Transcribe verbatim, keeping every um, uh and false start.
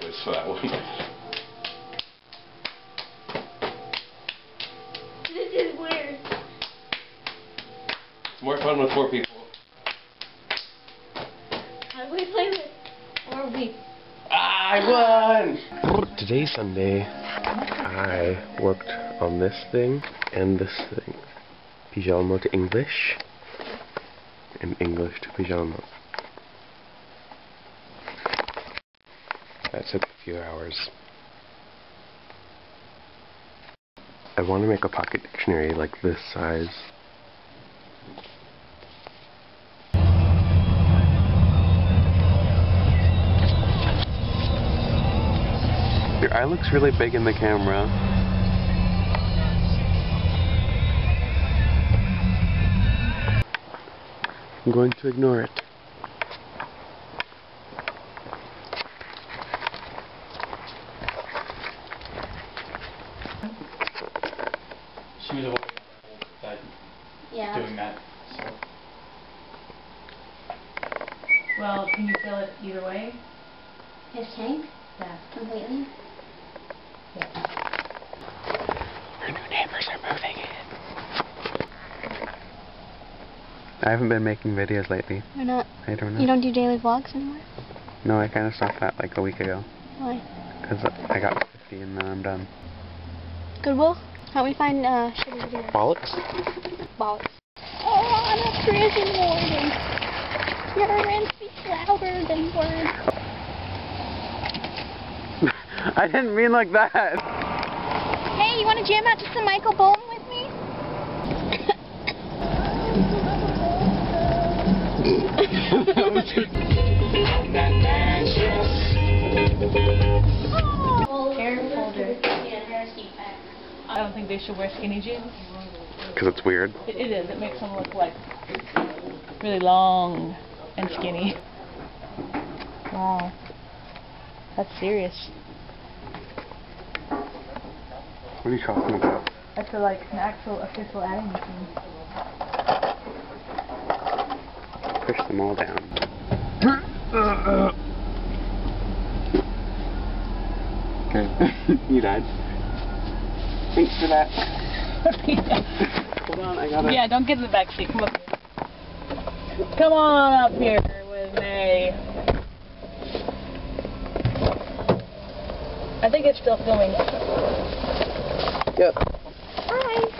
sideways for that one. This is weird. It's more fun with four people. How do we play with four people? I won! Today, Sunday, I worked on this thing and this thing. Pyjama to English, and English to pyjama. That took a few hours. I want to make a pocket dictionary like this size. Your eye looks really big in the camera. I'm going to ignore it. She was the one that yeah. doing that. So. Well, can you feel it either way? His tank? Yeah. Completely? Our new neighbors are moving in. I haven't been making videos lately. Why not? I don't know. You don't do daily vlogs anymore? No, I kind of stopped that like a week ago. Why? Because I got fifty and then I'm done. Goodwill? How do we find uh, shitty videos? Bollocks? Bollocks. Oh, I'm a prison warden. Your rent speaks louder than words. I didn't mean like that. Hey, you want to jam out to some Michael Bolton with me? Hair folder. I don't think they should wear skinny jeans. Because it's weird. It, it is. It makes them look like really long and skinny. Wow. That's serious. What are you talking about? That's a, like an actual official adding machine. Push them all down. Okay. You died. Thanks for that. Hold on, I gotta. Yeah, don't get in the back seat. Come up here. Come on up here with me. I think it's still filming. Yep. Hi.